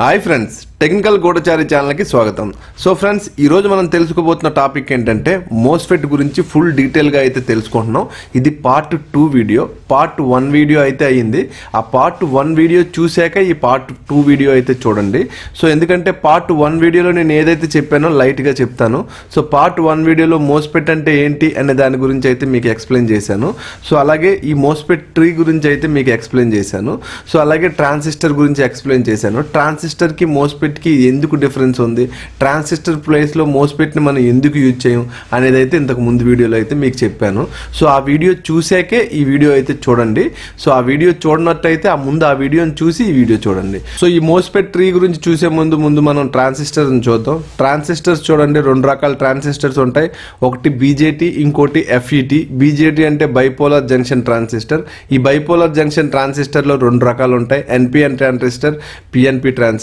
हाय friends technical Goodachari channel की स्वागतम। So friends ई रोज़ु मनं तेलुसुकोबोतुन्न टापिक एंटंटे मोस्फेट गुरिंची फुल डीटेल गा अयिते तेलुसुकुंటున్నాం। ఇది पार्ट 2 वीडियो पार्ट 1 वीडियो अयिते अय्यिंदी। आ पार्ट 1 वीडियो చూసాక ఈ पार्ट 2 वीडियो अयिते చూడండి। సో ఎందుకంటే పార్ట్ 1 వీడియోలో నేను ఏదైతే చెప్పానో లైట్ గా చెప్తాను। సో పార్ట్ 1 వీడియోలో మోస్ఫెట్ అంటే ఏంటి అనే దాని గురించి అయితే మీకు ఎక్స్‌ప్లెయిన్ చేశాను। సో అలాగే ఈ మోస్ఫెట్ ట్రీ గురించి అయితే మీకు ఎక్స్‌ప్లెయిన్ చేశాను। సో అలాగే ట్రాన్సిస్టర్ గురించి ఎక్స్‌ప్లెయిన్ చేశాను। ट्रांजिस्टर की मोस्फेट की एंदुकु डिफरेंस उंदी, ट्रांजिस्टर प्लेस लो मोस्फेट नि मनं एंदुकु यूज चेयम अनेदि इंतकु मुंदु वीडियोलो अयिते मीकु चेप्पानु। सो आ वीडियो चूसाके ई वीडियो अयिते चूडंडी। सो आ वीडियो चूडनट्लयिते आ मुंदु आ वीडियोनि चूसी ई वीडियो चूडंडी। सो ई मोस्फेट ट्री गुरिंचि चूसे मुंदु मुंदु मनं ट्रांजिस्टर नि चूद्दाम। ट्रांजिस्टर्स चूडंडी, रेंडु रकाल ट्रांजिस्टर्स उंटायि, ओकटि बीजेटी इंकोटि एफईटी। बीजेटी अंटे बाइपोलर जंक्शन ट्रांजिस्टर। ई बाइपोलर जंक्शन ट्रांजिस्टर लो रेंडु रकाल उंटायि, एनपीएन ट्रांजिस्टर, पीएनपी ट्रांजिस्टर।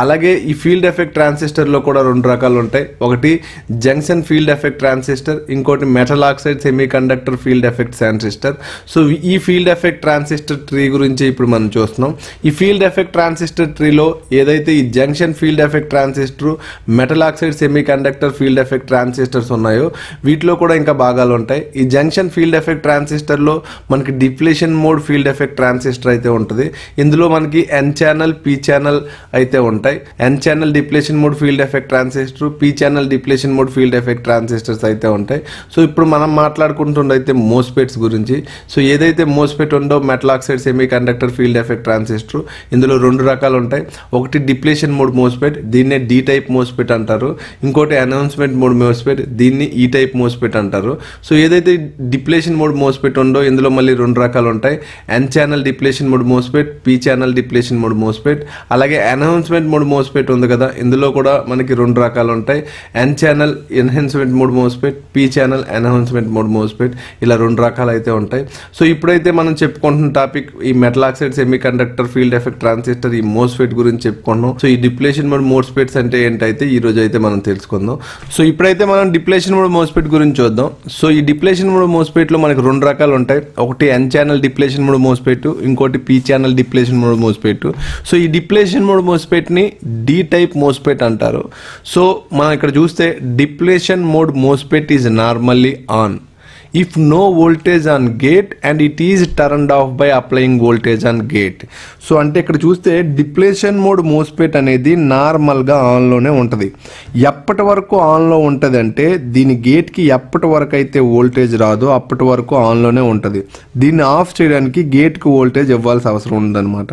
అలాగే ఈ ఫీల్డ్ ఎఫెక్ట్ ట్రాన్సిస్టర్ లో కూడా రెండు రకాలు ఉంటాయి। ఒకటి జంక్షన్ ఫీల్డ్ ఎఫెక్ట్ ట్రాన్సిస్టర్, ఇంకోటి metal oxide semiconductor field effect transistor. So ఈ ఫీల్డ్ ఎఫెక్ట్ ట్రాన్సిస్టర్ ట్రీ గురించి ఇప్పుడు మనం చూస్తున్నాం। ఈ ఫీల్డ్ ఎఫెక్ట్ ట్రాన్సిస్టర్ ట్రీలో ఏదైతే ఈ junction field effect transistor, metal oxide semiconductor field effect transistors ఉన్నాయో వీటిలో కూడా ఇంకా భాగాలు ఉంటాయి। ఈ జంక్షన్ ఫీల్డ్ ఎఫెక్ట్ ట్రాన్సిస్టర్ లో మనకి depletion mode field effect transistor అయితే ఉంటుంది। ఇందులో మనకి ఎన్ ఛానల్, పీ ఛానల్ అయితే ఉంటాయి। N channel depletion mode field effect transistor, P channel depletion mode field effect transistors అయితే ఉంటాయి। సో ఇప్పుడు మనం మాట్లాడుకుంటున్నది అయితే మోస్ఫెట్స్ గురించి। సో ఏదైతే మోస్ఫెట్ ఉందో metal oxide semiconductor field effect transistor, ఇందులో రెండు రకాలు ఉంటాయి। ఒకటి డిప్లేషన్ మోడ్ మోస్ఫెట్, దీన్నే డి టైప్ మోస్ఫెట్ అంటారు। ఇంకోటి అనౌన్స్మెంట్ మోడ్ మోస్ఫెట్, దీన్ని ఈ టైప్ మోస్ఫెట్ అంటారు। సో ఏదైతే డిప్లేషన్ మోడ్ మోస్ఫెట్ ఉందో ఇందులో మళ్ళీ రెండు రకాలు ఉంటాయి। N channel depletion mode MOSFET, P channel depletion mode MOSFET. అలాగే ఎన్హాన్స్మెంట్ మోడ్ మోస్ఫెట్ ఉంది కదా, ఇందులో కూడా మనకి రెండు రకాలు ఉంటాయి। N channel enhancement mode MOSFET, P channel enhancement mode MOSFET, ఇలా రెండు రకాలు అయితే ఉంటాయి। సో ఇప్పుడైతే మనం చెప్పుకుంటున్న టాపిక్ ఈ metal oxide semiconductor field effect transistor, ఈ మోస్ఫెట్ గురించి చెప్పుకుంటున్నాం। సో ఈ డిప్లేషన్ మోడ్ మోస్ఫెట్స్ అంటే ఏంటైతే ఈ రోజు అయితే మనం తెలుసుకుందాం। సో ఇప్పుడైతే మనం డిప్లేషన్ మోడ్ మోస్ఫెట్ గురించి చూద్దాం। సో ఈ డిప్లేషన్ మోడ్ మోస్ఫెట్ లో మనకి రెండు రకాలు ఉంటాయి। ఒకటి N channel depletion mode MOSFET, ఇంకోటి P channel depletion mode MOSFET. So ఈ డిప్లేషన్ మోడ్ మోస్ఫెట్ ని డి టైప్ మోస్ఫెట్ అంటారు। సో మనం ఇక్కడ చూస్తే depletion mode MOSFET is normally on if no voltage on gate and it is turned off by applying voltage on gate. So అంటే ఇక్కడ చూస్తే depletion mode MOSFET అనేది నార్మల్గా ఆన్లోనే ఉంటుంది। ఎప్పటి వరకు ఆన్లో ఉంటుంది అంటే దీని గేట్కి ఎప్పటి వరకు అయితే వోల్టేజ్ రాదో అప్పటి వరకు ఆన్లోనే ఉంటుంది। దీన్ని ఆఫ్ చేయడానికి గేట్కి వోల్టేజ్ ఇవ్వాల్సిన అవసరం ఉందన్నమాట।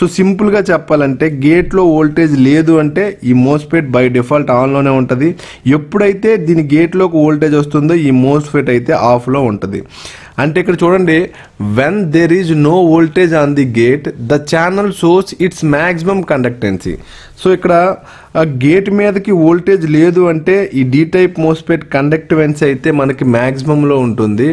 సో సింపుల్గా చెప్పాలంటే గేట్లో వోల్టేజ్ లేదు అంటే ఈ మోస్ఫెట్ బై డిఫాల్ట్ ఆన్లోనే ఉంటుంది। ఎప్పుడైతే దీని గేట్లోకి వోల్టేజ్ వస్తుందో ఈ మోస్ఫెట్ అయితే ఆఫ్ లో ఉంటుంది। అంటే ఇక్కడ చూడండి, when there is no voltage on the gate the channel shows its maximum conductancy. So ఇక్కడ గేట్ మీదకి వోల్టేజ్ లేదు అంటే ఈ డి టైప్ మోస్ఫెట్ కండక్టివెన్స్ అయితే మనకి మ్యాక్సిమంలో ఉంటుంది।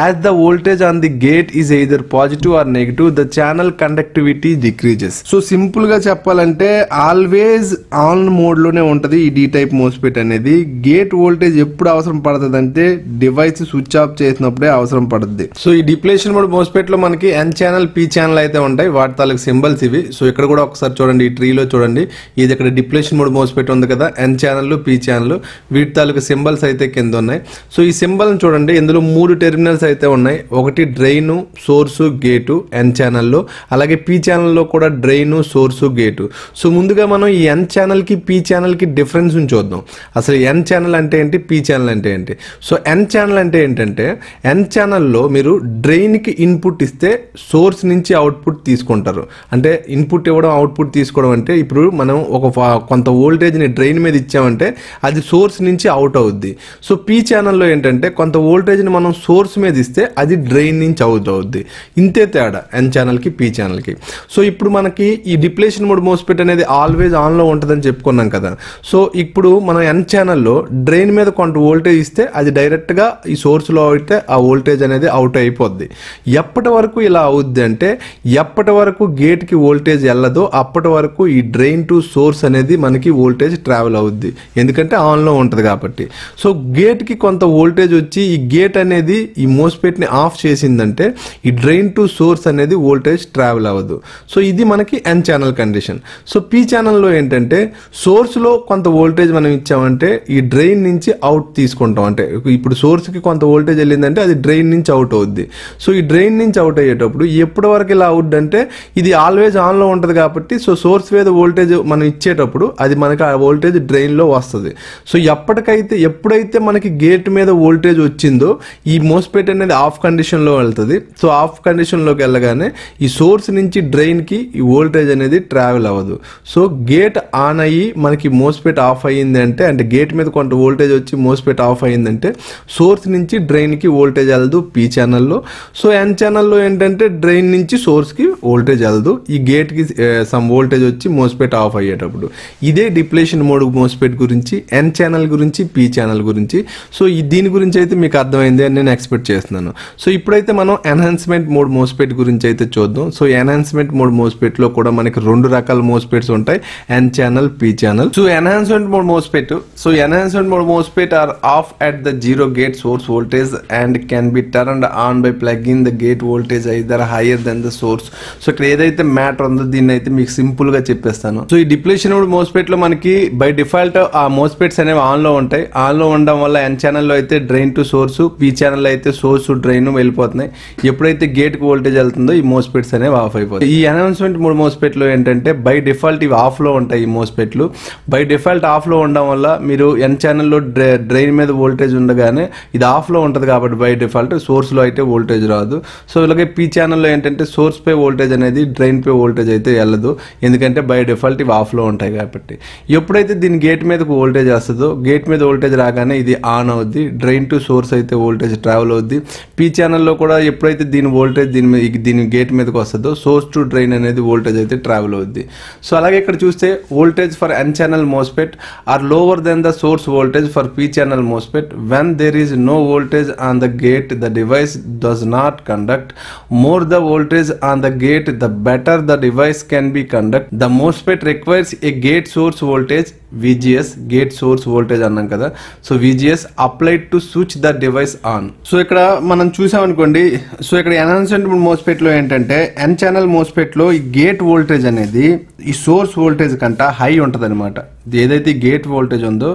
As the voltage on the gate is either positive or negative the channel conductivity decreases. So సింపుల్గా చెప్పాలంటే ఆల్వేజ్ ఆన్ మోడ్లోనే ఉంటుంది ఈ డి టైప్ మోస్ఫెట్ అనేది। గేట్ వోల్టేజ్ ఎప్పుడు అవసరం పడుతుంది అంటే డివైస్ స్విచ్ ఆఫ్ చేసినప్పుడే అవసరం పడుతుంది। సో ఈ డిప్లేషన్ మోడ్ మోస్ఫెట్లో మనకి ఎన్ ఛానల్, పీ ఛానల్ అయితే ఉంటాయి, వాటి తాలూకు సింబల్స్ ఇవి। సో ఇక్కడ కూడా ఒకసారి చూడండి, ఈ ట్రీలో చూడండి, ఇది ఇక్కడ డిప్లేషన్ మోడ్ మోస్ఫెట్ ఉంది కదా, ఎన్ ఛానల్, పీ ఛానల్, వీటి తాలూకు సింబల్స్ అయితే కింద ఉన్నాయి। సో ఈ సింబల్ని చూడండి, ఇందులో మూడు టెర్మినల్స్ అయితే ఉన్నాయి। ఒకటి డ్రైను, సోర్సు, గేటు ఎన్ ఛానల్లో, అలాగే పీ ఛానల్లో కూడా డ్రైను, సోర్సు, గేటు। సో ముందుగా మనం ఈ ఎన్ ఛానల్కి, పీ ఛానల్కి డిఫరెన్స్ చూద్దాం। అసలు ఎన్ ఛానల్ అంటే ఏంటి, పీ ఛానల్ అంటే ఏంటి? సో ఎన్ ఛానల్ అంటే ఏంటంటే ఎన్ ఛానల్లో మీరు డ్రైన్కి ఇన్పుట్ ఇస్తే సోర్స్ నుంచి అవుట్పుట్ తీసుకుంటారు। అంటే ఇన్పుట్ ఇవ్వడం, అవుట్పుట్ తీసుకోవడం అంటే ఇప్పుడు మనం ఒక కొంత వోల్టేజ్ని డ్రైన్ మీద ఇచ్చామంటే అది సోర్స్ నుంచి అవుట్ అవుద్ది। సో పీ ఛానల్లో ఏంటంటే కొంత వోల్టేజ్ని మనం సోర్స్ మీద ఇస్తే అది డ్రైన్ నుంచి అవుట్ అవుద్ది। ఇంతే తేడా ఎన్ ఛానల్కి, పీ ఛానల్కి। సో ఇప్పుడు మనకి ఈ డిప్లేషన్ మోడ్ మోస్ఫెట్ అనేది ఆల్వేజ్ ఆన్లో ఉంటుందని చెప్పుకున్నాం కదా। సో ఇప్పుడు మనం ఎన్ ఛానల్లో డ్రైన్ మీద కొంత వోల్టేజ్ ఇస్తే అది డైరెక్ట్గా ఈ సోర్స్లో అయితే ఆ వోల్టేజ్ అనేది అవుట్ అయిపోద్ది। ఎప్పటి వరకు ఇలా అవుద్ది అంటే ఎప్పటి వరకు గేట్కి వోల్టేజ్ వెళ్ళదో అప్పటి వరకు ఈ డ్రైన్ టు సోర్స్ అనేది మనకి की वोल्टेज ट्रावल अवुद्दी एंदुकंटे आन लो उंटदी काबट्टी। सो गेट की कोंत वोल्टेज वच्ची ई गेट अनेदी ई MOSFET नि ఆఫ్ చేసిందంటే ఈ డ్రైన్ టు సోర్స్ అనేది వోల్టేజ్ ట్రావెల్ అవదు। సో ఇది మనకి n channel condition. So p channel లో ఏంటంటే సోర్స్ లో కొంత వోల్టేజ్ మనం ఇచ్చామంటే ఈ డ్రైన్ నుంచి అవుట్ తీసుకుంటాం। అంటే ఇప్పుడు సోర్స్ కి కొంత వోల్టేజ్ వెళ్ళిందంటే అది డ్రైన్ నుంచి అవుట్ అవుద్ది। సో ఈ డ్రైన్ నుంచి అవుట్ అయ్యేటప్పుడు ఎప్పటి వరకు ఇలా అవుట్ అంటే ఇది ఆల్వేస్ ఆన్ లో ఉంటది కాబట్టి సో సోర్స్ మీద వోల్టేజ్ మనం ఇచ్చేటప్పుడు అది మనకి ఆ వోల్టేజ్ డ్రైన్ లో వస్తది। సో ఎప్పటికైతే ఎప్పుడైతే మనకి గేట్ మీద వోల్టేజ్ వచ్చిందో ఈ MOSFET అనేది ఆఫ్ कंडीशन లో వెళ్తది। సో ఆఫ్ కండిషన్ లోకి వెళ్ళగానే ఈ సోర్స్ నుంచి డ్రైన్ కి ఈ వోల్టేజ్ అనేది ట్రావెల్ అవ్వదు। సో గేట్ ఆన్ అయ్యి మనకి MOSFET ఆఫ్ అయ్యింది అంటే గేట్ మీద కొంత వోల్టేజ్ వచ్చి MOSFET ఆఫ్ అయ్యిందంటే సోర్స్ నుంచి డ్రైన్ కి వోల్టేజ్ వెళ్దు p ఛానల్ లో। సో n ఛానల్ లో ఏంటంటే డ్రైన్ నుంచి సోర్స్ కి వోల్టేజ్ వెళ్దు ఈ గేట్ కి సమ్ వోల్టేజ్ వచ్చి MOSFET ఆఫ్ అయ్యేటప్పుడు। ఇదే డిప్లేషన్ మోడ్ MOSFET గురించి n ఛానల్ గురించి p ఛానల్ గురించి సో ఈ దీని గురించి అయితే మీకు అర్థమైంది అని నేను ఎక్స్పెక్ట్ చేస్తున్నాను। సో ఇప్పుడైతే మనం ఎన్హాన్స్మెంట్ మోడ్ MOSFET గురించి అయితే చూద్దాం। సో ఎన్హాన్స్మెంట్ మోడ్ MOSFET లో కూడా మనకి రెండు రకాల MOSFETs ఉంటాయి n channel p channel. So enhancement mode MOSFET are off at the zero gate source voltage and can be turned on by plug in the gate voltage either higher then the source. So ఇక్కడ ఏదైతే matter ఉందో దీన్ని అయితే మీకు simple గా చెప్పేస్తాను। So ఈ depletion mode MOSFET లో మనకి బై డిఫాల్ట్ ఆ MOSFETs అనేవి ఆన్ లో ఉంటాయి। ఆన్ లో ఉండడం వల్ల n ఛానల్ లో అయితే drain to source, p channel అయితే సోర్స్ డ్రైన్ వెళ్ళిపోతున్నాయి। ఎప్పుడైతే గేట్ కి వోల్టేజ్ వెళ్తుందో ఈ MOSFETs అనేవి ఆఫ్ అయిపోతాయి। ఈ ఎన్హాన్స్మెంట్ మోడ్ MOSFET లో ఏంటంటే బై డిఫాల్ట్ ఇవి ఆఫ్ లో ఉంటాయి। ఈ MOSFET లు బై డిఫాల్ట్ ఆఫ్ లో ఉండడం వల్ల మీరు n ఛానల్ లో డ్రైన్ మీద వోల్టేజ్ ఉండగానే ఇది ఆఫ్ లో ఉంటది కాబట్టి బై డిఫాల్ట్ సోర్స్ లో అయితే వోల్టేజ్ రాదు। సో అలాగే p ఛానల్ లో ఏంటంటే సోర్స్ పై వోల్టేజ్ అనేది డ్రైన్ పై వోల్టేజ్ అయితే వెళ్ళదు ఎందుకంటే బై డిఫాల్ట్ ఇవి ఆఫ్ లో ఉంటాయి కాబట్టి। ఎప్పుడైతే దీని గేట్ మీదకు వోల్టేజ్ వస్తుందో గేట్ మీద వోల్టేజ్ రాగానే ఇది ఆన్ అవుద్ది, డ్రైన్ టు సోర్స్ అయితే వోల్టేజ్ ట్రావెల్ అవుద్ది। p ఛానల్లో కూడా ఎప్పుడైతే దీని వోల్టేజ్ దీని గేట్ మీదకి వస్తుందో సోర్స్ టు డ్రైన్ అనేది వోల్టేజ్ అయితే ట్రావెల్ అవుద్ది। సో అలాగే ఇక్కడ చూస్తే voltage for n channel MOSFET are lower then the source voltage for p channel MOSFET when there is no voltage on the gate the device does not conduct, more the voltage on the gate the better the device can be conduct, the MOSFET requires a gate source voltage VGS gate source voltage అన్నాం కదా so VGS applied to switch the device on. So ఇక్కడ మనం చూసామనుకోండి so ఇక్కడ enhancement MOSFET లో ఏంటంటే n channel MOSFET లో ఈ గేట్ వోల్టేజ్ అనేది ఈ సోర్స్ వోల్టేజ్ కంటే హై ఉంటుంది అనమాట। ఏదైతే గేట్ వోల్టేజ్ ఉందో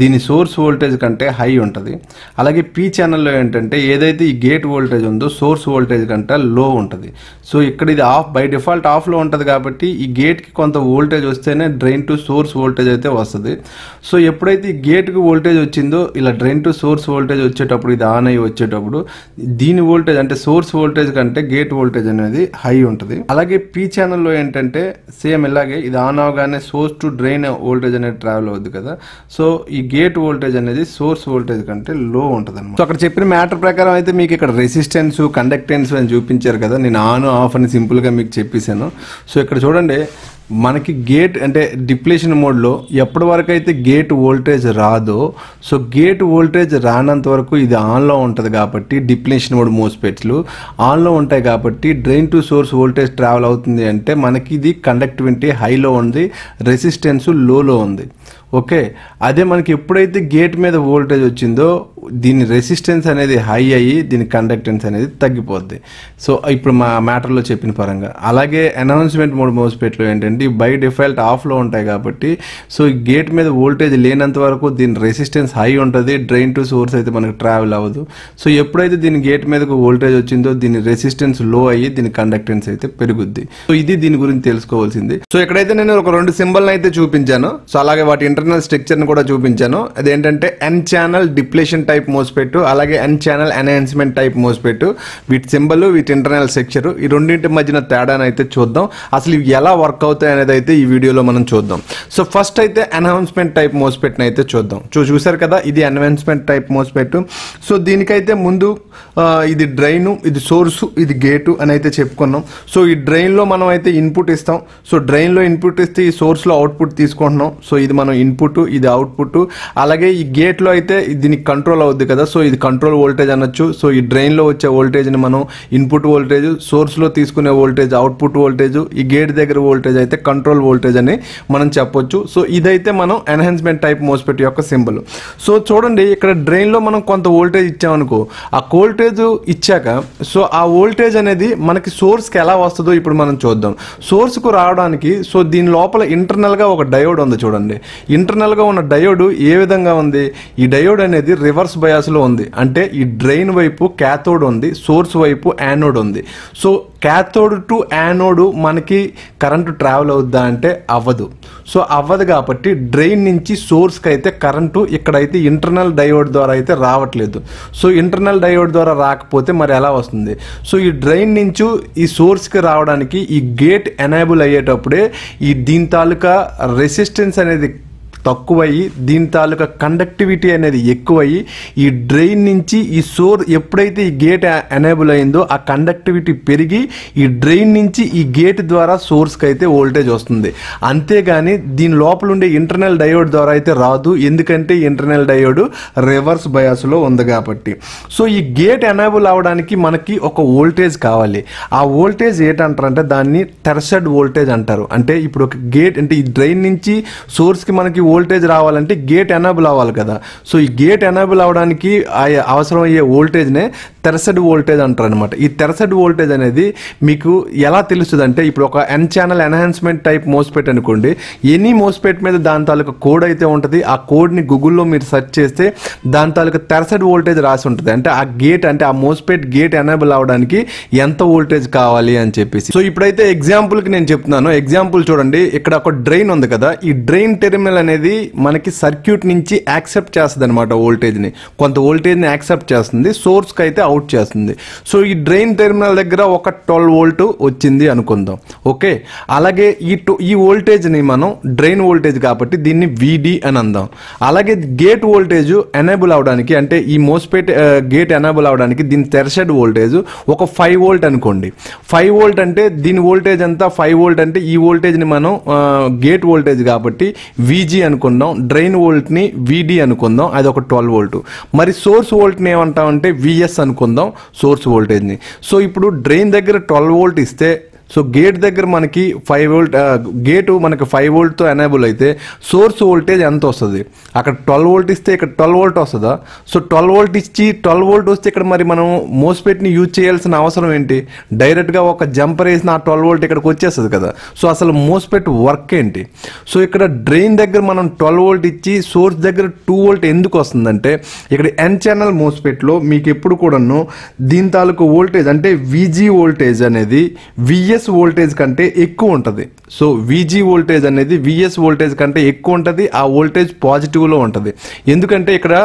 దీని సోర్స్ వోల్టేజ్ కంటే హై ఉంటుంది। అలాగే p ఛానల్లో ఏంటంటే ఏదైతే ఈ గేట్ వోల్టేజ్ ఉందో సోర్స్ వోల్టేజ్ కంటే లో ఉంటుంది। సో ఇక్కడ ఇది ఆఫ్ బై డిఫాల్ట్ ఆఫ్లో ఉంటుంది కాబట్టి ఈ గేట్కి కొంత వోల్టేజ్ వస్తేనే డ్రైన్ టు సోర్స్ వోల్టేజ్ అయితే వస్తుంది। సో ఎప్పుడైతే ఈ గేట్కి వోల్టేజ్ వచ్చిందో ఇలా డ్రైన్ టు సోర్స్ వోల్టేజ్ వచ్చేటప్పుడు ఇది ఆన్ అయ్యి వచ్చేటప్పుడు దీని వోల్టేజ్ అంటే సోర్స్ వోల్టేజ్ కంటే గేట్ వోల్టేజ్ అనేది హై ఉంటుంది। అలాగే p ఛానల్లో ఏంటంటే సేమ్ ఇలాగే ఇది ఆన్ అవగానే సోర్స్ టు డ్రైన్ వోల్టేజ్ అనేది ట్రావెల్ అవుద్ది కదా సో ఈ గేట్ వోల్టేజ్ అనేది సోర్స్ వోల్టేజ్ కంటే లో ఉంటుంది అనమాట। సో అక్కడ చెప్పిన మ్యాటర్ ప్రకారం అయితే మీకు ఇక్కడ రెసిస్టెన్స్ కండక్టెన్స్ అని చూపించారు కదా, నేను ఆన్ ఆఫ్ అని సింపుల్గా మీకు చెప్పేశాను। సో ఇక్కడ చూడండి మనకి గేట్ అంటే డిప్లేషన్ మోడ్లో ఎప్పటి వరకు అయితే గేట్ వోల్టేజ్ రాదో సో గేట్ వోల్టేజ్ రానంత వరకు ఇది ఆన్లో ఉంటుంది కాబట్టి డిప్లేషన్ మోడ్ MOSFETలు ఆన్లో ఉంటాయి కాబట్టి drain to source voltage travel అవుతుంది అంటే మనకి ఇది కండక్టివిటీ హైలో ఉంది, రెసిస్టెన్స్ లోలో ఉంది ఓకే। అదే మనకి ఎప్పుడైతే గేట్ మీద వోల్టేజ్ వచ్చిందో దీని రెసిస్టెన్స్ అనేది హై అయ్యి దీని కండక్టెన్స్ అనేది తగ్గిపోద్ది। సో ఇప్పుడు మా మ్యాటర్లో చెప్పిన పరంగా అలాగే ఎన్హాన్స్మెంట్ మోడ్ MOSFETలో ఏంటంటే బై డిఫాల్ట్ ఆఫ్లో ఉంటాయి కాబట్టి సో గేట్ మీద వోల్టేజ్ లేనంత వరకు దీని రెసిస్టెన్స్ హై ఉంటుంది, డ్రైన్ టు సోర్స్ అయితే మనకు ట్రావెల్ అవ్వదు। సో ఎప్పుడైతే దీని గేట్ మీదకు వోల్టేజ్ వచ్చిందో దీని రెసిస్టెన్స్ లో అయ్యి దీని కండక్టెన్స్ అయితే పెరుగుద్ది। సో ఇది దీని గురించి తెలుసుకోవాల్సింది। సో ఇక్కడైతే నేను ఒక రెండు సింబల్ని అయితే చూపించాను సో అలాగే వాటి ఇంటర్నల్ స్ట్రక్చర్ని కూడా చూపించాను। అదేంటంటే n channel depletion type MOSFET అలాగే n channel enhancement type MOSFET వీటి సింబల్ వీటి ఇంటర్నల్ స్ట్రక్చర్ ఈ రెండింటి మధ్యన తేడానైతే చూద్దాం, అసలు ఇవి ఎలా వర్క్ అవుతాయి అనేది అయితే ఈ వీడియోలో మనం చూద్దాం। సో ఫస్ట్ అయితే ఎన్హాన్స్మెంట్ టైప్ MOSFETని అయితే చూద్దాం। చూసారు కదా ఇది ఎన్హాన్స్మెంట్ టైప్ MOSFET। సో దీనికైతే ముందు ఇది డ్రైను ఇది సోర్సు ఇది గేటు అని అయితే చెప్పుకున్నాం। సో ఈ డ్రైన్లో మనం అయితే ఇన్పుట్ ఇస్తాం, సో డ్రైన్లో ఇన్పుట్ ఇస్తే ఈ సోర్స్లో అవుట్పుట్ తీసుకుంటున్నాం। సో ఇది మనం इनपुट इध आउटपुट అలాగే ఈ గేట్ లో అయితే దీనికి కంట్రోల్ అవుద్ది కదా సో ఇది కంట్రోల్ వోల్టేజ్ అనొచ్చు సో ఈ డ్రైన్ లో వచ్చే వోల్టేజ్ ని మనం ఇన్పుట్ వోల్టేజ్ సోర్స్ లో తీసుకునే వోల్టేజ్ అవుట్పుట్ వోల్టేజ్ ఈ గేట్ దగ్గర వోల్టేజ్ అయితే కంట్రోల్ వోల్టేజ్ అని మనం చెప్పొచ్చు సో ఇదైతే మనం ఎన్హాన్స్‌మెంట్ టైప్ మోస్ఫెట్ యొక్క సింబల్ సో చూడండి ఇక్కడ డ్రైన్ లో మనం కొంత వోల్టేజ్ ఇచ్చాం అనుకో ఆ వోల్టేజ్ ఇచ్చాక సో ఆ వోల్టేజ్ అనేది మనకి సోర్స్ కి ఎలా వస్తదో ఇప్పుడు మనం చూద్దాం సోర్స్ కు రావడానికి సో దీని లోపల ఇంటర్నల్ గా ఒక డయోడ్ ఉంది చూడండి ఇంటర్నల్ గా ఉన్న డయోడ్ ఏ విధంగా ఉంది ఈ డయోడ్ అనేది రివర్స్ బయాస్ లో ఉంది అంటే ఈ డ్రైన్ వైపు కాథోడ్ ఉంది సోర్స్ వైపు యానోడ్ ఉంది సో కాథోడ్ టు యానోడ్ మనకి కరెంట్ ట్రావెల్ అవుద్దా అంటే అవ్వదు సో అవ్వదు కాబట్టి డ్రైన్ నుంచి సోర్స్ కి అయితే కరెంట్ ఇక్కడైతే ఇంటర్నల్ డయోడ్ ద్వారా అయితే రావట్లేదు సో ఇంటర్నల్ డయోడ్ ద్వారా రాకపోతే మరి ఎలా వస్తుంది సో ఈ డ్రైన్ నుంచి ఈ సోర్స్ కి రావడానికి ఈ గేట్ ఎనేబుల్ అయ్యేటప్పుడే ఈ దీని తాలూకా రెసిస్టెన్స్ అనేది తక్కువయి దీని తాలూకా కండక్టివిటీ అనేది ఎక్కువయి ఈ డ్రైన్ నుంచి ఈ సోర్స్ ఎప్పుడైతే ఈ గేట్ ఎనేబుల్ అయిందో ఆ కండక్టివిటీ పెరిగి ఈ డ్రైన్ నుంచి ఈ గేట్ ద్వారా సోర్స్కి అయితే వోల్టేజ్ వస్తుంది అంతేగాని దీని లోపల ఉండే ఇంటర్నల్ డయోడ్ ద్వారా అయితే రాదు ఎందుకంటే ఇంటర్నల్ డయోడ్ రివర్స్ బయాస్లో ఉంది కాబట్టి సో ఈ గేట్ ఎనేబుల్ అవడానికి మనకి ఒక వోల్టేజ్ కావాలి ఆ వోల్టేజ్ ఏంటంటారంటే దాన్ని థెర్సడ్ వోల్టేజ్ అంటారు అంటే ఇప్పుడు ఒక గేట్ అంటే ఈ డ్రైన్ నుంచి సోర్స్కి మనకి వోల్టేజ్ రావాలంటే గేట్ ఎనేబుల్ అవ్వాలి కదా సో ఈ గేట్ ఎనేబుల్ అవడానికి అవసరమయ్యే వోల్టేజ్నే థెర్సడ్ వోల్టేజ్ అంటారు అనమాట ఈ థెర్సడ్ వోల్టేజ్ అనేది మీకు ఎలా తెలుస్తుంది అంటే ఇప్పుడు ఒక N channel enhancement type MOSFET అనుకోండి ఎనీ మోస్ఫెట్ మీద దాని తాలూకా కోడ్ అయితే ఉంటుంది ఆ కోడ్ని గూగుల్లో మీరు సెర్చ్ చేస్తే దాని తాలూకా థెర్సడ్ వోల్టేజ్ రాసి ఉంటుంది అంటే ఆ గేట్ అంటే ఆ మోస్ఫెట్ గేట్ ఎనేబుల్ అవడానికి ఎంత వోల్టేజ్ కావాలి అని చెప్పేసి సో ఇప్పుడైతే ఎగ్జాంపుల్కి నేను చెప్తున్నాను ఎగ్జాంపుల్ చూడండి ఇక్కడ ఒక డ్రైన్ ఉంది కదా ఈ డ్రైన్ టెర్మినల్ అనేది మనకి సర్క్యూట్ నుంచి యాక్సెప్ట్ చేస్తుంది అనమాట వోల్టేజ్ని కొంత వోల్టేజ్ని యాక్సెప్ట్ చేస్తుంది సోర్స్కి అయితే అవుట్ చేస్తుంది సో ఈ డ్రైన్ టెర్మినల్ దగ్గర ఒక 12 వోల్ట్ వచ్చింది అనుకుందాం ఓకే అలాగే ఈ వోల్టేజ్ని మనం డ్రైన్ వోల్టేజ్ కాబట్టి దీన్ని విడి అని అందాం అలాగే గేట్ వోల్టేజ్ ఎనేబుల్ అవడానికి అంటే ఈ మోస్ఫెట్ గేట్ ఎనేబుల్ అవడానికి దీని థెర్సడ్ వోల్టేజ్ ఒక 5 వోల్ట్ అనుకోండి 5 వోల్ట్ అంటే దీని వోల్టేజ్ అంతా 5 వోల్ట్ అంటే ఈ వోల్టేజ్ని మనం గేట్ వోల్టేజ్ కాబట్టి విజి అనుకుందాం డ్రైన్ వోల్ట్ని విడి అనుకుందాం అది ఒక 12 వోల్ట్ మరి సోర్స్ వోల్ట్ని ఏమంటామంటే విఎస్ అనుకుందాం సోర్స్ వోల్టేజ్ని సో ఇప్పుడు డ్రైన్ దగ్గర 12 వోల్ట్ ఇస్తే సో గేట్ దగ్గర మనకి 5 వోల్ట్ గేటు మనకి 5 వోల్ట్తో ఎనేబుల్ అయితే సోర్స్ వోల్టేజ్ ఎంత వస్తుంది అక్కడ 12 వోల్ట్ ఇస్తే ఇక్కడ 12 వోల్ట్ వస్తుందా సో 12 వోల్ట్ ఇచ్చి 12 వోల్ట్ వస్తే ఇక్కడ మరి మనం మోస్ఫెట్ని యూజ్ చేయాల్సిన అవసరం ఏంటి డైరెక్ట్గా ఒక జంపర్ వేసిన ఆ 12 వోల్ట్ ఇక్కడికి వచ్చేస్తుంది కదా సో అసలు మోస్ఫెట్ వర్క్ ఏంటి సో ఇక్కడ డ్రైన్ దగ్గర మనం 12 వోల్ట్ ఇచ్చి సోర్స్ దగ్గర 2 వోల్ట్ ఎందుకు వస్తుందంటే ఇక్కడ ఎన్ ఛానల్ మోస్ఫెట్లో మీకు ఎప్పుడు కూడాను దీని తాలూకు వోల్టేజ్ అంటే విజీ వోల్టేజ్ అనేది విఎస్ వోల్టేజ్ కంటే ఎక్కువ ఉంటుంది సో విజీ వోల్టేజ్ అనేది విఎస్ వోల్టేజ్ కంటే ఎక్కువ ఉంటుంది ఆ వోల్టేజ్ పాజిటివ్లో ఉంటుంది ఎందుకంటే ఇక్కడ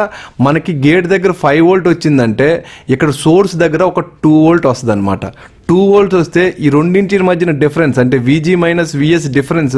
మనకి గేట్ దగ్గర 5 వోల్ట్ వచ్చిందంటే ఇక్కడ సోర్స్ దగ్గర ఒక 2 వోల్ట్ వస్తుంది అనమాట 2 వోల్ట్ వస్తే ఈ రెండింటి మధ్యన డిఫరెన్స్ అంటే విజీ మైనస్ విఎస్ డిఫరెన్స్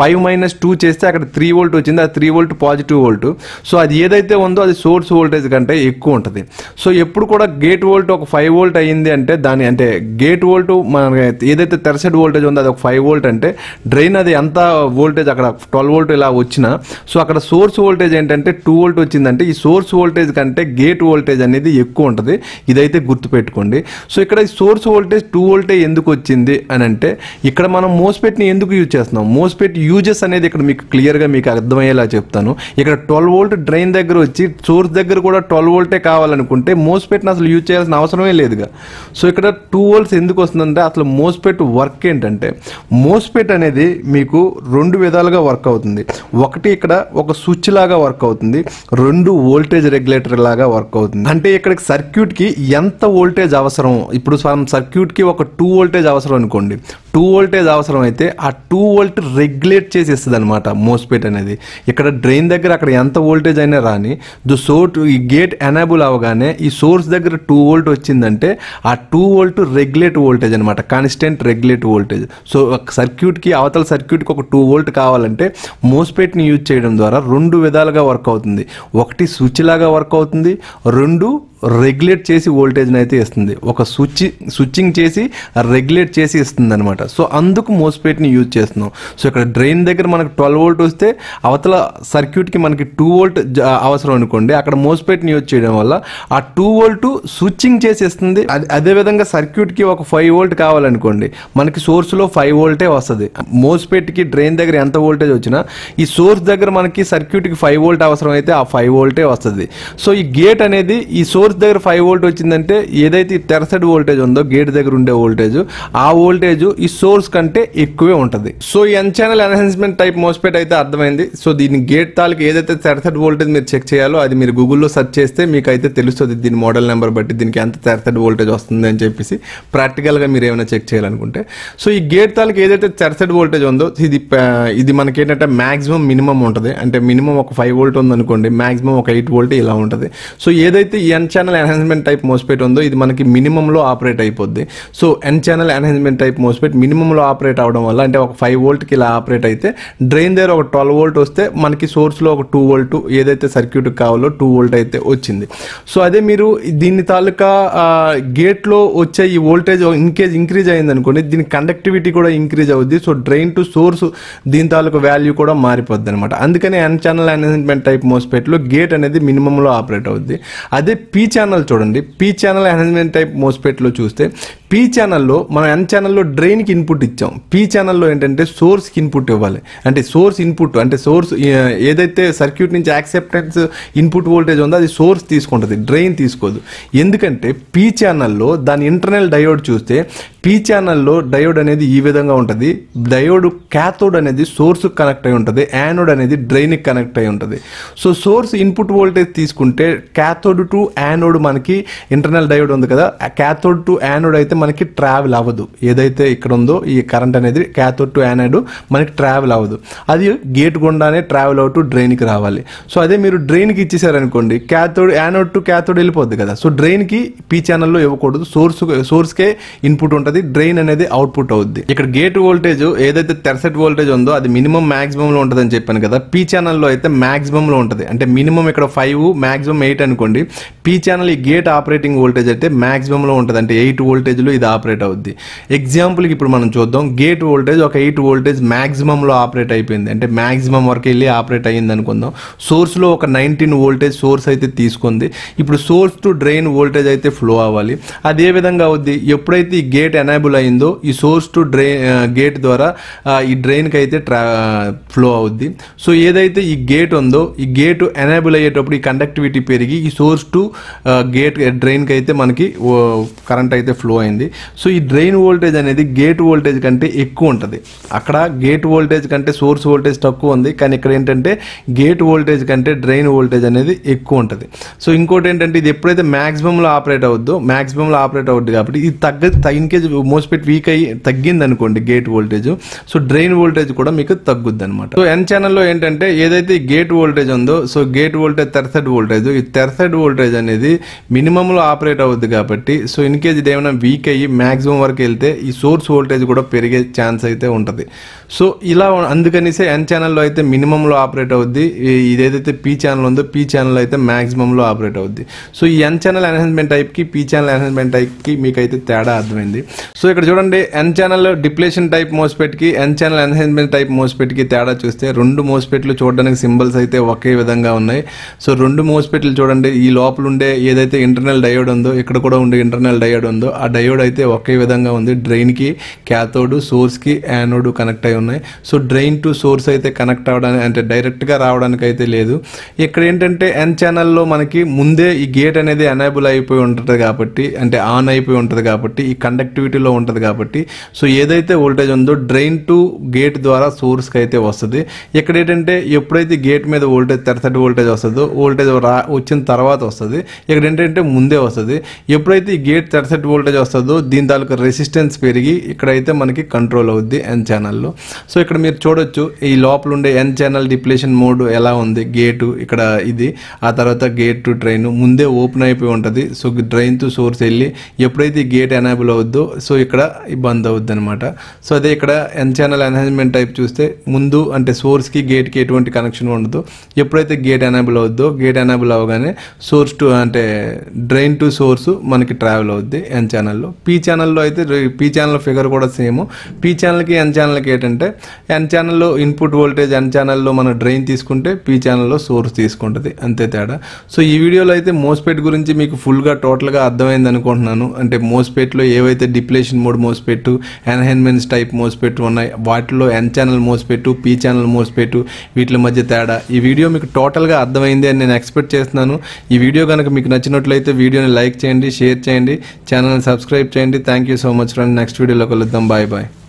5 - 2 చేస్తే అక్కడ 3 వోల్ట్ వచ్చింది ఆ 3 వోల్ట్ పాజిటివ్ వోల్ట్ సో అది ఏదైతే ఉందో అది సోర్స్ వోల్టేజ్ కంటే ఎక్కువ ఉంటుంది సో ఎప్పుడు కూడా గేట్ వోల్ట్ ఒక 5 వోల్ట్ అయ్యింది అంటే దాని అంటే గేట్ వోల్ట్ మన ఏదైతే థెర్సడ్ వోల్టేజ్ ఉందో అది ఒక 5 వోల్ట్ అంటే డ్రైన్ అది ఎంత వోల్టేజ్ అక్కడ 12 వోల్ట్ ఇలా వచ్చినా సో అక్కడ సోర్స్ వోల్టేజ్ ఏంటంటే 2 వోల్ట్ వచ్చిందంటే ఈ సోర్స్ వోల్టేజ్ కంటే గేట్ వోల్టేజ్ అనేది ఎక్కువ ఉంటుంది ఇదైతే గుర్తుపెట్టుకోండి సో ఇక్కడ ఈ సోర్స్ వోల్టేజ్ 2 వోల్టే ఎందుకు వచ్చింది అని అంటే ఇక్కడ మనం మోస్ఫెట్ని ఎందుకు యూజ్ చేస్తున్నాం మోస్ఫెట్ యూజెస్ అనేది ఇక్కడ మీకు క్లియర్గా మీకు అర్థమయ్యేలా చెప్తాను ఇక్కడ 12 వోల్ట్ డ్రైన్ దగ్గర వచ్చి సోర్స్ దగ్గర కూడా 12 వోల్టే కావాలనుకుంటే మోస్ఫెట్ని అసలు యూజ్ చేయాల్సిన అవసరమే లేదుగా సో ఇక్కడ 2 వోల్ట్స్ ఎందుకు వస్తుందంటే అసలు మోస్ఫెట్ వర్క్ ఏంటంటే మోస్ఫెట్ అనేది మీకు 2 విధాలుగా వర్క్ అవుతుంది ఒకటి ఇక్కడ ఒక స్విచ్ లాగా వర్క్ అవుతుంది 2 వోల్టేజ్ రెగ్యులేటర్ లాగా వర్క్ అవుతుంది అంటే ఇక్కడ సర్క్యూట్కి ఎంత వోల్టేజ్ అవసరం ఇప్పుడు సర్క్యూట్కి ఒక 2 వోల్టేజ్ అవసరం అనుకోండి 2 వోల్టేజ్ అవసరం అయితే ఆ 2 వోల్ట్ రెగ్యులేట్ చేసేస్తుంది అనమాట మోస్ఫెట్ అనేది ఇక్కడ డ్రైన్ దగ్గర అక్కడ ఎంత వోల్టేజ్ అయినా రాని ఈ గేట్ ఎనేబుల్ అవగానే ఈ సోర్స్ దగ్గర 2 వోల్ట్ వచ్చిందంటే ఆ 2 వోల్ట్ రెగ్యులేట్ వోల్టేజ్ అనమాట కాన్స్టెంట్ రెగ్యులేట్ వోల్టేజ్ సో సర్క్యూట్కి అవతల సర్క్యూట్కి ఒక 2 వోల్ట్ కావాలంటే మోస్ఫెట్ని యూజ్ చేయడం ద్వారా 2 విధాలుగా వర్క్ అవుతుంది ఒకటి స్విచ్ లాగా వర్క్ అవుతుంది 2 రెగ్యులేట్ చేసి వోల్టేజ్ని అయితే ఇస్తుంది ఒక స్విచ్చింగ్ చేసి రెగ్యులేట్ చేసి ఇస్తుంది అనమాట అనమాట. సో అందుకు మోస్ఫెట్ ని యూజ్ చేస్తున్నాం. సో ఇక్కడ డ్రైన్ దగ్గర మనకు 12 వోల్ట్ వస్తే అవతల సర్క్యూట్ కి మనకి 2 వోల్ట్ అవసరం అనుకోండి, అక్కడ మోస్ఫెట్ ని యూజ్ చేయడం వల్ల ఆ 2 వోల్ట్ స్విచ్చింగ్ చేసేస్తుంది. అదే విధంగా సర్క్యూట్ కి ఒక 5 వోల్ట్ కావాలనుకోండి, మనకి సోర్స్ లో 5 వోల్టే వస్తుంది. మోస్ఫెట్ కి డ్రైన్ దగ్గర ఎంత వోల్టేజ్ వచ్చినా ఈ సోర్స్ దగ్గర మనకి సర్క్యూట్ కి 5 వోల్ట్ అవసరం అయితే ఆ 5 వోల్టే వస్తుంది. సో ఈ గేట్ అనేది ఈ సోర్స్ దగ్గర 5 వోల్ట్ వచ్చిందంటే ఏదైతే తెరసడి వోల్టేజ్ ఉందో గేట్ దగ్గర ఉండే వోల్టేజ్, ఆ వోల్టేజ్ ఈ సోర్స్ కంటే ఎక్కువే ఉంటుంది. సో ఈ N channel enhancement type MOSFET అయితే అర్థమైంది. సో దీని గేట్ తాలూకు ఏదైతే తెరసడి వోల్టేజ్ మీరు చెక్ చేయాలో అది మీరు గూగుల్లో సెర్చ్ చేస్తే మీకు అయితే తెలుస్తుంది. దీని మోడల్ నెంబర్ బట్టి దీనికి ఎంత తెరసడి వోల్టేజ్ వస్తుంది అని చెప్పేసి ప్రాక్టికల్గా మీరు ఏమైనా చెక్ చేయాలనుకుంటే. సో ఈ గేట్ తాలూకు ఏదైతే తెరసడి వోల్టేజ్ ఉందో ఇది మనకి ఏంటంటే మ్యాక్సిమం మినిమం ఉంటుంది. అంటే మినిమం ఒక 5 వోల్ట్ ఉందనుకోండి, మ్యాక్సిమం ఒక 8 వోల్ట్ ఇలా ఉంటుంది. సో ఏదైతే ఈ N channel enhancement type MOSFET ఉందో ఇది మనకి మినిమంలో ఆపరేట్ అయిపోద్ది. So N channel enhancement type MOSFET మినిమంలో ఆపరేట్ అవడం వల్ల, అంటే ఒక 5 వోల్ట్కి ఇలా ఆపరేట్ అయితే డ్రైన్ దగ్గర ఒక 12 వోల్ట్ వస్తే మనకి సోర్స్లో ఒక 2 వోల్ట్ ఏదైతే సర్క్యూట్కి కావాలో 2 వోల్ట్ అయితే వచ్చింది. సో అదే మీరు దీని తాలూకా గేట్లో వచ్చే ఈ వోల్టేజ్ ఇన్కేజ్ ఇంక్రీజ్ అయిందనుకోండి, దీని కండక్టివిటీ కూడా ఇంక్రీజ్ అవుద్ది. సో డ్రైన్ టు సోర్స్ దీని తాలూకా వాల్యూ కూడా మారిపోద్ది అనమాట. అందుకని ఎన్ ఛానల్ ఎన్హాన్స్మెంట్ టైప్ మోస్ఫెట్లో గేట్ అనేది మినిమంలో ఆపరేట్ అవుద్ది. అదే పీ ఛానల్ చూడండి, పీ ఛానల్ ఎన్హాన్స్మెంట్ టైప్ మోస్ఫెట్లో చూస్తే పీ ఛానల్లో మనం ఎన్ ఛానల్లో డ్రైన్కి ఇన్పుట్ ఇచ్చాం, పీ ఛానల్లో ఏంటంటే సోర్స్కి ఇన్పుట్ ఇవ్వాలి. అంటే సోర్స్ ఇన్పుట్ అంటే సోర్స్ ఏదైతే సర్క్యూట్ నుంచి యాక్సెప్టెన్స్ ఇన్పుట్ వోల్టేజ్ ఉందో అది సోర్స్ తీసుకుంటుంది, డ్రైన్ తీసుకోదు. ఎందుకంటే పీ ఛానల్లో దాని ఇంటర్నల్ డయోడ్ చూస్తే పీ ఛానల్లో డయోడ్ అనేది ఈ విధంగా ఉంటుంది. డయోడ్ క్యాథోడ్ అనేది సోర్స్కి కనెక్ట్ అయి ఉంటుంది, యానోడ్ అనేది డ్రైన్కి కనెక్ట్ అయి ఉంటుంది. సో సోర్స్ ఇన్పుట్ వోల్టేజ్ తీసుకుంటే క్యాథోడ్ టు యానోడ్ మనకి ఇంటర్నల్ డయోడ్ ఉంది కదా, క్యాథోడ్ టు యానోడ్ అయితే మనకి ట్రావెల్ అవ్వదు. ఏదైతే ఇక్కడ ఉందో ఈ కరెంట్ అనేది క్యాథోడ్ టు యానోడ్ మనకి ట్రావెల్ అవ్వదు, అది గేట్ గుండానే ట్రావెల్ అవుతూ డ్రైన్కి రావాలి. సో అదే మీరు డ్రైన్కి ఇచ్చేసారనుకోండి క్యాథోడ్ యానోడ్ టు క్యాథోడ్ వెళ్ళిపోద్ది కదా. సో డ్రైన్కి పీ ఛానల్లో ఇవ్వకూడదు, సోర్స్కే ఇన్పుట్ ఉంటుంది, డ్రైన్ అనేది అవుట్పుట్ అవుద్ది. ఇక్కడ గేట్ వోల్టేజ్ ఏదైతే తెరసెట్ వోల్టేజ్ ఉందో అది మినిమం మాక్సిమంలో ఉంటుంది అని చెప్పాను కదా, పీ ఛానల్లో అయితే మాక్సిమంలో ఉంటుంది. అంటే మినిమం ఇక్కడ 5 మాక్సిమం 8 అనుకోండి, పీ ఛానల్ ఈ గేట్ ఆపరేటింగ్ వోల్టేజ్ అయితే మాక్సిమంలో ఉంటుంది, అంటే 8 వోల్టేజ్లో ఇది ఆపరేట్ అవుద్ది. ఎగ్జాంపుల్కి ఇప్పుడు మనం చూద్దాం, గేట్ వోల్టేజ్ ఒక 8 వోల్టేజ్ మాక్సిమంలో ఆపరేట్ అయిపోయింది, అంటే మాక్సిమం వరకు వెళ్ళి ఆపరేట్ అయ్యింది అనుకుందాం. సోర్స్లో ఒక 19 వోల్టేజ్ సోర్స్ అయితే తీసుకుంది. ఇప్పుడు సోర్స్ టు డ్రైన్ వోల్టేజ్ అయితే ఫ్లో అవ్వాలి. అదే విధంగా అవుద్ది, ఎప్పుడైతే ఈ గేట్ ఎనేబుల్ అయిందో ఈ సోర్స్ టు డ్రైన్ గేట్ ద్వారా ఈ డ్రైన్కి అయితే ఫ్లో అవుద్ది. సో ఏదైతే ఈ గేట్ ఉందో ఈ గేట్ ఎనేబుల్ అయ్యేటప్పుడు ఈ కండక్టివిటీ పెరిగి ఈ సోర్స్ టు గేట్ డ్రైన్కి అయితే మనకి కరెంట్ అయితే ఫ్లో అయింది. సో ఈ డ్రైన్ వోల్టేజ్ అనేది గేట్ వోల్టేజ్ కంటే ఎక్కువ ఉంటుంది. అక్కడ గేట్ వోల్టేజ్ కంటే సోర్స్ వోల్టేజ్ తక్కువ ఉంది, కానీ ఇక్కడ ఏంటంటే గేట్ వోల్టేజ్ కంటే డ్రైన్ వోల్టేజ్ అనేది ఎక్కువ ఉంటుంది. సో ఇంకోటి ఏంటంటే ఇది ఎప్పుడైతే మ్యాక్సిమంలో ఆపరేట్ అవుద్దో, మ్యాక్సిమంలో ఆపరేట్ అవుద్ది కాబట్టి ఇది ఇన్కేజ్ మోస్ఫెట్ వీక్ అయ్యి తగ్గింది అనుకోండి gate voltage, so drain voltage కూడా మీకు తగ్గుద్ది అనమాట. సో ఎన్ ఛానల్లో ఏంటంటే ఏదైతే గేట్ వోల్టేజ్ ఉందో, సో గేట్ వోల్టేజ్ తెరసెట్ వోల్టేజ్, ఈ తెరసెట్ వోల్టేజ్ అనేది మినిమంలో ఆపరేట్ అవుద్ది కాబట్టి, సో ఇన్కేజ్ ఇది ఏమైనా వీక్ అయ్యి మ్యాక్సిమం వరకు వెళ్తే ఈ సోర్స్ వోల్టేజ్ కూడా పెరిగే ఛాన్స్ అయితే ఉంటుంది. సో ఇలా అందుకనిసే ఎన్ ఛానల్లో అయితే మినిమంలో ఆపరేట్ అవుద్ది, ఇదేదైతే పీ ఛానల్ ఉందో పీ ఛానల్ అయితే మ్యాక్సిమంలో ఆపరేట్ అవుద్ది. సో ఈ ఎన్ ఛానల్ ఎన్హాన్స్మెంట్ టైప్కి పీ ఛానల్ ఎన్హాన్స్మెంట్ టైప్కి మీకైతే తేడా అర్థమైంది. సో ఇక్కడ చూడండి, ఎన్ ఛానల్ డిప్లేషన్ టైప్ మోస్ఫెట్కి ఎన్ ఛానల్ ఎన్హాన్స్మెంట్ టైప్ మోస్ఫెట్కి తేడా చూస్తే రెండు మోస్ఫెట్లు చూడడానికి సింబల్స్ అయితే ఒకే విధంగా ఉన్నాయి. సో రెండు మోస్ఫెట్లు చూడండి, ఈ లోపల ఉండే ఏదైతే ఇంటర్నల్ డయోడ్ ఉందో, ఇక్కడ కూడా ఉండే ఇంటర్నల్ డయోడ్ ఉందో ఆ డయోడ్ అయితే ఒకే విధంగా ఉంది, డ్రైన్కి క్యాథోడ్ సోర్స్కి యానోడ్ కనెక్ట్ అయి ఉన్నాయి. సో డ్రైన్ టు సోర్స్ అయితే కనెక్ట్ అవ్వడానికి అంటే డైరెక్ట్గా రావడానికి అయితే లేదు. ఇక్కడ ఏంటంటే ఎన్ ఛానల్లో మనకి ముందే ఈ గేట్ అనేది ఎనేబుల్ అయిపోయి ఉంటుంది కాబట్టి, అంటే ఆన్ అయిపోయి ఉంటుంది కాబట్టి, ఈ కండక్టివిటీలో ఉంటుంది కాబట్టి, సో ఏదైతే వోల్టేజ్ ఉందో డ్రైన్ టు గేట్ ద్వారా సోర్స్కి అయితే వస్తుంది. ఇక్కడ ఏంటంటే ఎప్పుడైతే గేట్ మీద వోల్టేజ్ తెరసటి వోల్టేజ్ వస్తుందో, వోల్టేజ్ వచ్చిన తర్వాత వస్తుంది, ఇక్కడ ఏంటంటే ముందే వస్తుంది. ఎప్పుడైతే ఈ గేట్ తెరసటి వోల్టేజ్ వస్తుందో దీని తాలూకు రెసిస్టెన్స్ పెరిగి ఇక్కడైతే మనకి కంట్రోల్ అవుద్ది ఎన్ ఛానల్లో. సో ఇక్కడ మీరు చూడొచ్చు ఈ లోపల ఉండే ఎన్ ఛానల్ డిప్లేషన్ మోడ్ ఎలా ఉంది, గేటు ఇక్కడ ఇది, ఆ తర్వాత గేట్ టు డ్రైన్ ముందే ఓపెన్ అయిపోయి ఉంటుంది. సో డ్రైన్ టు సోర్స్ వెళ్ళి ఎప్పుడైతే గేట్ ఎనేబుల్ అవుద్దో సో ఇక్కడ బంద్ అవుద్ది అనమాట. సో అదే ఇక్కడ ఎన్ ఛానల్ ఎన్హాన్స్మెంట్ టైప్ చూస్తే ముందు అంటే సోర్స్కి గేట్కి ఎటువంటి కనెక్షన్ ఉండదు, ఎప్పుడైతే గేట్ ఎనేబుల్ అవుద్దో గేట్ ఎనేబుల్ అవగానే సోర్స్ టు అంటే డ్రైన్ టు సోర్స్ మనకి ట్రావెల్ అవుద్ది ఎన్ ఛానల్లో. పీ ఛానల్లో అయితే పీ ఛానల్ ఫిగర్ కూడా సేమ్ పీ ఛానల్ కి ఎన్ ఛానల్ కి ఏంటంటే ఎన్ ఛానల్ లో ఇన్పుట్ వోల్టేజ్ ఎన్ ఛానల్ లో మనం డ్రైన్ తీసుకుంటే పీ ఛానల్ లో సోర్స్ తీసుకుంటది అంతే తేడా సో ఈ వీడియోలో అయితే మోస్ఫెట్ గురించి మీకు ఫుల్ గా టోటల్ గా అర్థమైంది అనుకుంటున్నాను అంటే మోస్ఫెట్ లో ఏవైతే depletion mode MOSFET enhancement type MOSFET ఉన్నాయి వాటిలో N channel MOSFET P channel MOSFET వీట్ల మధ్య తేడా ఈ వీడియో మీకు టోటల్ గా అర్థమైంది అని నేను ఎక్స్‌పెక్ట్ చేస్తున్నాను ఈ వీడియో గనుక మీకు నచ్చినట్లయితే वीडियो लाइक चेयंडी, शेयर चेयंडी, चैनल सब्सक्राइब चेयंडी। Thank you so much friends. Next video लो कलुद्दाम। Bye bye.